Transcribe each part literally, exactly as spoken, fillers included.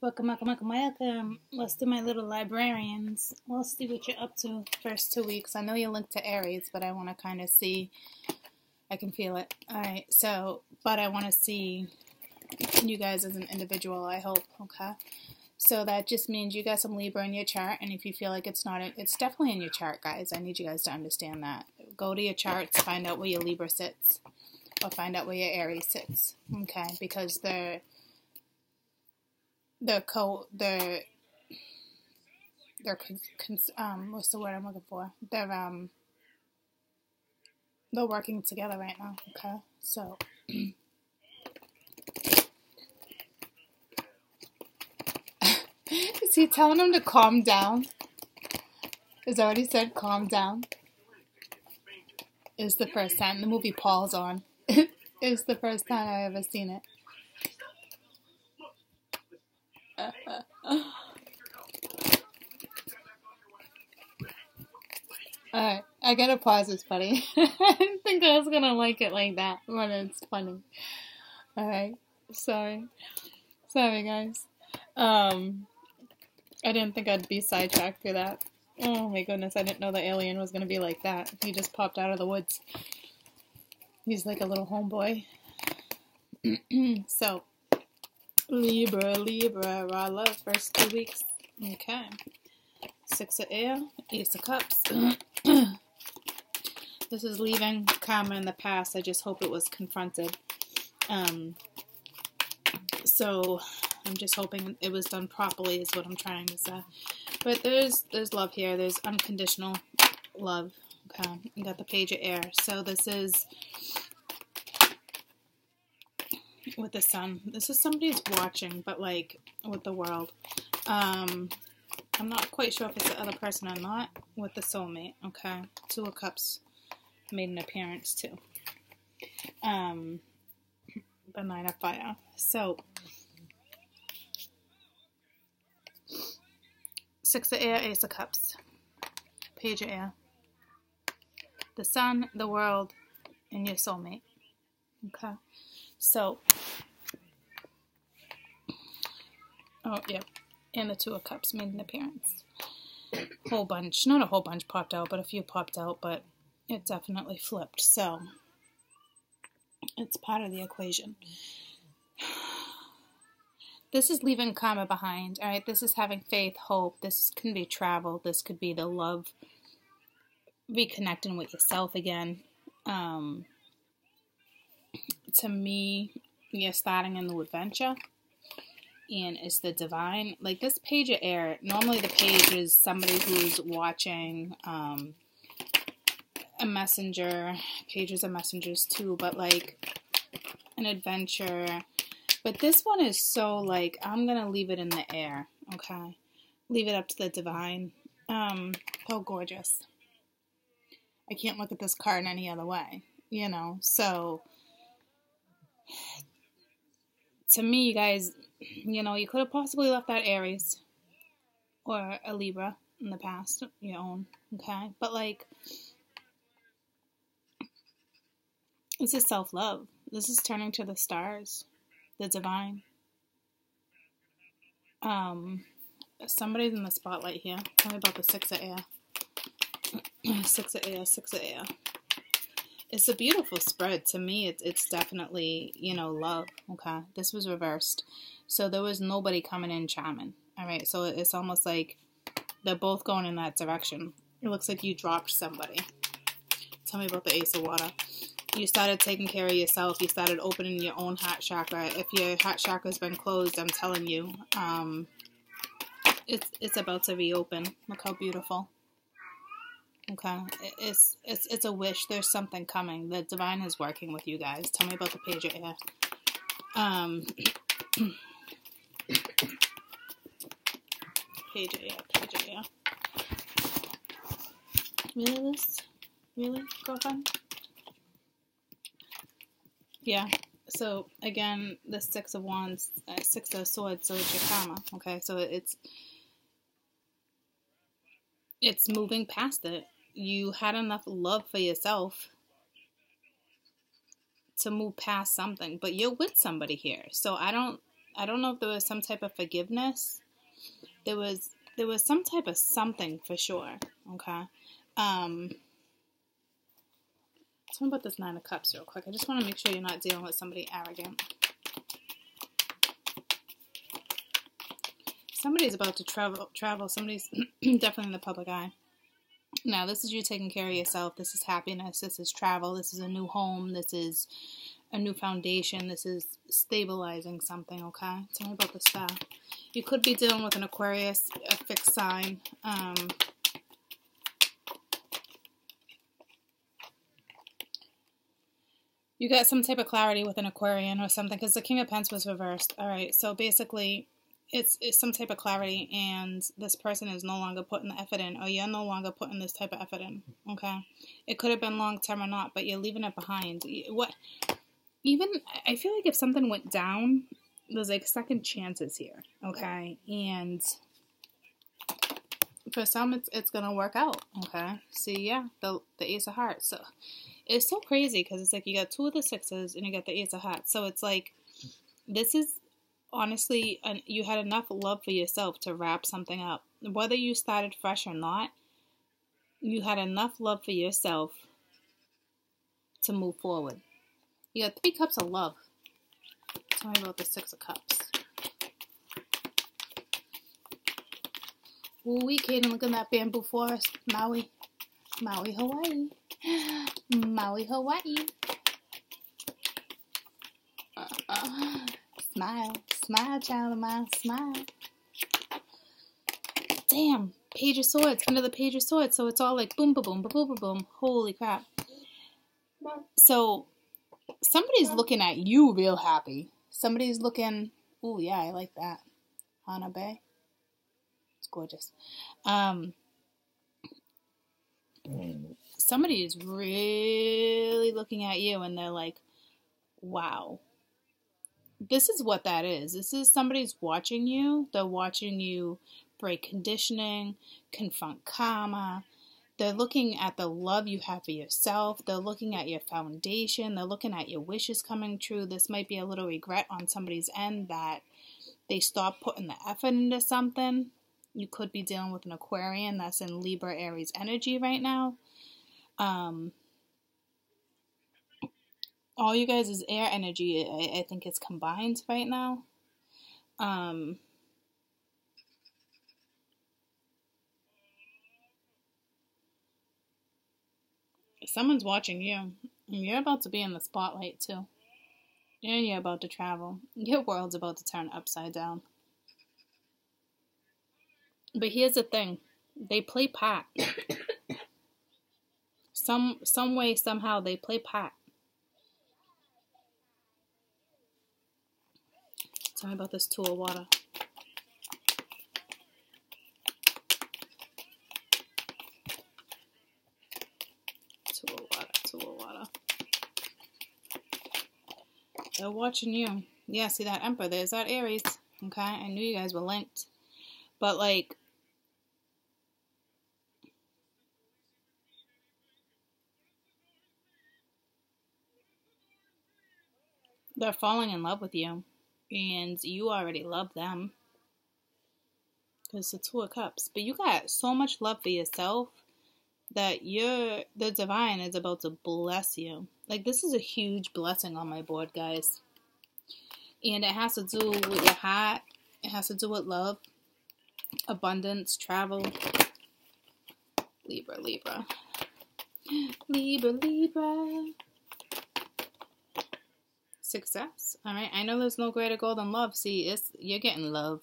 Welcome, welcome, welcome, welcome. Let's do my little librarians. We'll see what you're up to the first two weeks. I know you linked to Aries, but I want to kind of see. I can feel it. All right, so, but I want to see you guys as an individual, I hope, okay? So that just means you got some Libra in your chart, and if you feel like it's not, it's definitely in your chart, guys. I need you guys to understand that. Go to your charts, find out where your Libra sits, or find out where your Aries sits, okay? Because they're... They're co they're they're cons um what's the word I'm looking for? They're um they're working together right now, okay? So is he telling him to calm down? It's already said calm down. It's the first time the movie Paul's on. It's the first time I've ever seen it. Alright, I gotta pause, it's funny. I didn't think I was gonna like it like that, but it's funny. Alright, sorry. Sorry, guys. Um, I didn't think I'd be sidetracked through that. Oh my goodness, I didn't know the alien was gonna be like that. He just popped out of the woods. He's like a little homeboy. So, Libra, Libra, raw love, first two weeks. Okay. Six of air, ace of cups. This is leaving karma in the past. I just hope it was confronted. Um, so I'm just hoping it was done properly is what I'm trying to say. But there's there's love here. There's unconditional love. Okay, you got the page of air. So this is with the sun. This is somebody's watching, but like with the world. Um... I'm not quite sure if it's the other person or not, with the soulmate, okay? Two of Cups made an appearance, too. Um, the Nine of Fire. So, Six of Air, Ace of Cups. Page of Air. The Sun, the World, and your soulmate. Okay? So, oh, yeah. And the Two of Cups made an appearance. Whole bunch. Not a whole bunch popped out, but a few popped out, but it definitely flipped. So, it's part of the equation. This is leaving karma behind, all right? This is having faith, hope. This can be travel. This could be the love, reconnecting with yourself again. Um, to me, you're starting a new adventure. And it's the divine, like this page of air. Normally the page is somebody who's watching, um, a messenger, pages of messengers too, but like an adventure. But this one is so like, I'm going to leave it in the air. Okay. Leave it up to the divine. Um, so gorgeous. I can't look at this card any other way, you know? So to me, you guys, you know, you could have possibly left out Aries or a Libra in the past, your own, okay? But, like, this is self-love. This is turning to the stars, the divine. Um, somebody's in the spotlight here. Tell me about the Six of Air. Six of Air, Six of Air. It's a beautiful spread. To me, it's, it's definitely, you know, love, okay? This was reversed. So there was nobody coming in charming, all right? So it's almost like they're both going in that direction. It looks like you dropped somebody. Tell me about the Ace of Water. You started taking care of yourself. You started opening your own heart chakra. If your heart chakra's been closed, I'm telling you, um, it's, it's about to reopen. Look how beautiful. Okay, it's, it's, it's a wish. There's something coming. The divine is working with you guys. Tell me about the page of air. Um, page of air, page of air. Really, this? Really, girlfriend? Yeah, so again, the Six of Wands, uh, Six of Swords, so it's your karma. Okay, so it's, it's moving past it. You had enough love for yourself to move past something, but you're with somebody here. So I don't, I don't know if there was some type of forgiveness. There was there was some type of something for sure. Okay. Um, tell me about this Nine of Cups real quick. I just want to make sure you're not dealing with somebody arrogant. Somebody's about to travel. Travel. Somebody's definitely in the public eye. Now, this is you taking care of yourself. This is happiness. This is travel. This is a new home. This is a new foundation. This is stabilizing something, okay? Tell me about the star. You could be dealing with an Aquarius, a fixed sign. Um, you got some type of clarity with an Aquarian or something, because the King of Pentacles was reversed. All right, so basically... It's, it's some type of clarity, and this person is no longer putting the effort in, or you're no longer putting this type of effort in, okay? It could have been long-term or not, but you're leaving it behind. What? Even, I feel like if something went down, there's like second chances here, okay? And for some, it's it's going to work out, okay? So, yeah, the, the Ace of Hearts. So, it's so crazy, because it's like you got two of the sixes, and you got the Ace of Hearts. So, it's like, this is... Honestly, you had enough love for yourself to wrap something up. Whether you started fresh or not, you had enough love for yourself to move forward. You got three cups of love. Tell me about the Six of Cups. Ooh, we Kaden, look at that bamboo forest. Maui. Maui, Hawaii. Maui, Hawaii. Uh-uh. Smile, smile, child of mine, smile. Damn, Page of Swords, under the Page of Swords, so it's all like boom, ba boom, ba boom, ba boom. Holy crap! So somebody's looking at you real happy. Somebody's looking. Oh yeah, I like that. Hana Bay, it's gorgeous. Um, somebody is really looking at you, and they're like, wow. This is what that is. This is somebody's watching you. They're watching you break conditioning, confront karma. They're looking at the love you have for yourself. They're looking at your foundation. They're looking at your wishes coming true. This might be a little regret on somebody's end that they stopped putting the effort into something. You could be dealing with an Aquarian that's in Libra, Aries energy right now. Um... All you guys is air energy. I, I think it's combined right now. Um, someone's watching you. And you're about to be in the spotlight too. And you're about to travel. Your world's about to turn upside down. But here's the thing. They play pot. some, some way, somehow, they play pot. Tell me about this Two of Water. Two of Water, Two of Water. They're watching you. Yeah, see that Emperor? There's that Aries. Okay, I knew you guys were linked. But like... they're falling in love with you. And you already love them. Because the Two of Cups. But you got so much love for yourself that you're, the divine is about to bless you. Like, this is a huge blessing on my board, guys. And it has to do with your heart. It has to do with love. Abundance. Travel. Libra, Libra. Libra, Libra. Success. All right. I know there's no greater goal than love. See, it's you're getting love.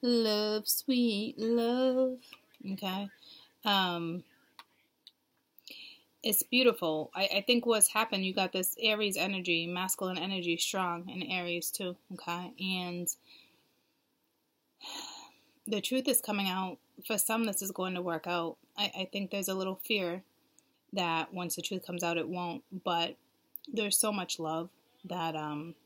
Love, sweet love. Okay. Um, it's beautiful. I, I think what's happened, you got this Aries energy, masculine energy, strong in Aries too. Okay. And the truth is coming out. For some, this is going to work out. I, I think there's a little fear that once the truth comes out, it won't. But there's so much love. That, um,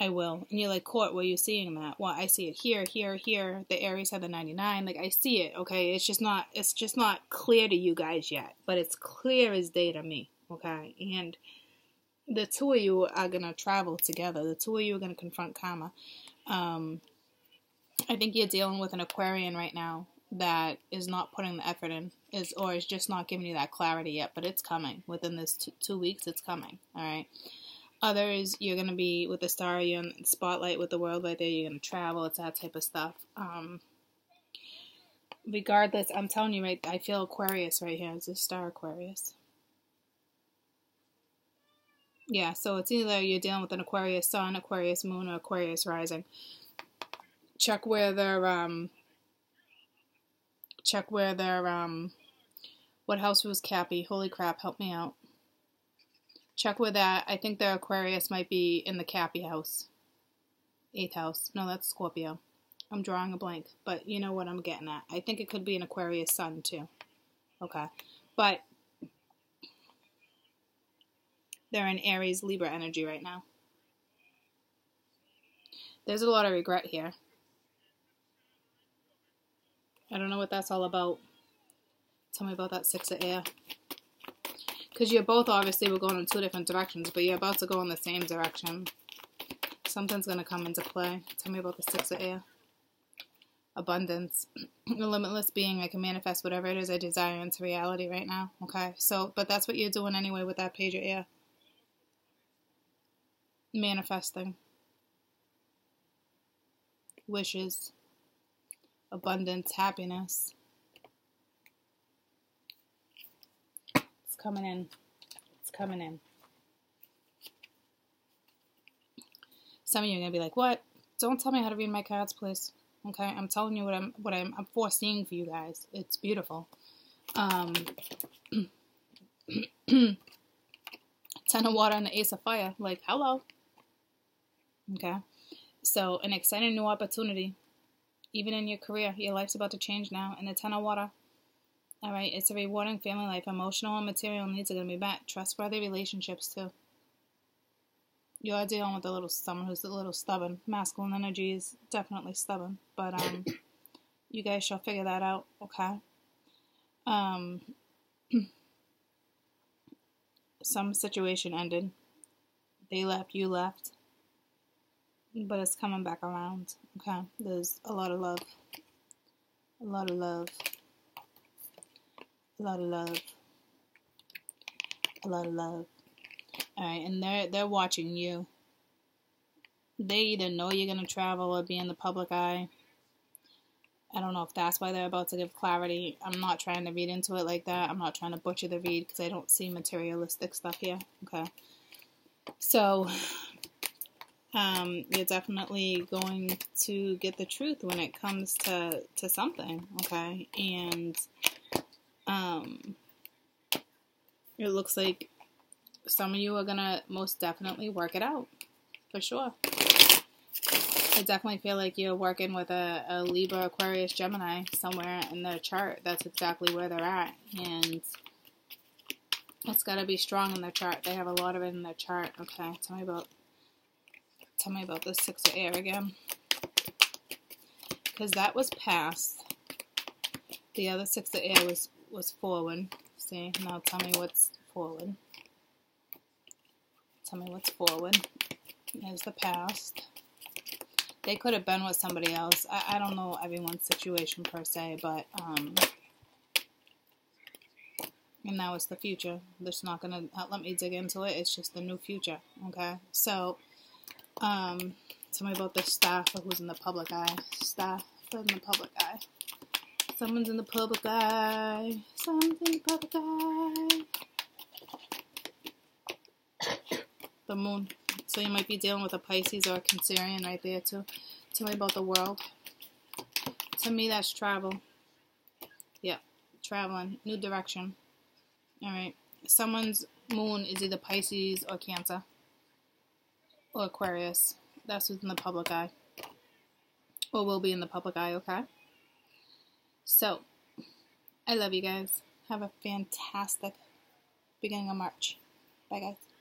I will. And you're like, Court, were you seeing that? Well, I see it here, here, here. The Aries had the ninety-nine. Like, I see it, okay? It's just not, it's just not clear to you guys yet. But it's clear as day to me, okay? And the two of you are going to travel together. The two of you are going to confront karma. Um, I think you're dealing with an Aquarian right now that is not putting the effort in, is or is just not giving you that clarity yet, but it's coming. Within this two, two weeks, it's coming, all right? Others, you're going to be with the star, you're in the spotlight with the world right there, you're going to travel, it's that type of stuff. Um, regardless, I'm telling you, right, I feel Aquarius right here. It's a star Aquarius. Yeah, so it's either you're dealing with an Aquarius sun, Aquarius moon, or Aquarius rising. Check where their, um, check where their, um, what house was Cappy? Holy crap, help me out. Check with that. I think their Aquarius might be in the Cappy house. Eighth house. No, that's Scorpio. I'm drawing a blank, but you know what I'm getting at. I think it could be an Aquarius sun, too. Okay. But they're in Aries, Libra energy right now. There's a lot of regret here. I don't know what that's all about. Tell me about that six of air. Because you're both obviously were going in two different directions, but you're about to go in the same direction. Something's going to come into play. Tell me about the six of air. Abundance, a limitless being. I can manifest whatever it is I desire into reality right now. Okay, so but that's what you're doing anyway with that page of air. Manifesting, wishes, abundance, happiness. It's coming in. It's coming in. Some of you are gonna be like, "What? Don't tell me how to read my cards, please." Okay, I'm telling you what I'm what I'm, I'm foreseeing for you guys. It's beautiful. Um, ten of water and the ace of fire. Like, hello. Okay, so an exciting new opportunity, even in your career. Your life's about to change now. And the ten of water. All right, it's a rewarding family life. Emotional and material needs are going to be met. Trustworthy relationships too. You're dealing with a little someone who's a little stubborn. Masculine energy is definitely stubborn, but um, you guys shall figure that out, okay? Um, some situation ended. They left, you left, but it's coming back around, okay? There's a lot of love, a lot of love, a lot of love, a lot of love. All right, and they're, they're watching you. They either know you're going to travel or be in the public eye. I don't know if that's why they're about to give clarity. I'm not trying to read into it like that. I'm not trying to butcher the read because I don't see materialistic stuff here. Okay. So, um, you're definitely going to get the truth when it comes to, to something. Okay. And um, it looks like some of you are going to most definitely work it out, for sure. I definitely feel like you're working with a, a Libra, Aquarius, Gemini somewhere in their chart. That's exactly where they're at, and it's got to be strong in their chart. They have a lot of it in their chart. Okay, tell me about, tell me about the six of air again, because that was past. The other six of air was, was forward. See, now tell me what's forward. Tell me what's forward. There's the past. They could have been with somebody else. I, I don't know everyone's situation per se, but um, and now it's the future. That's not gonna let me dig into it. It's just the new future. Okay, so um, tell me about the staff or who's in the public eye. Staff in the public eye. Someone's in the public eye. Someone's in the public eye. The moon. So you might be dealing with a Pisces or a Cancerian right there too. Tell me about the world. To me, that's travel. Yeah, traveling, new direction. All right. Someone's moon is either Pisces or Cancer or Aquarius. That's who's in the public eye, or will be in the public eye. Okay. So, I love you guys. Have a fantastic beginning of March. Bye, guys.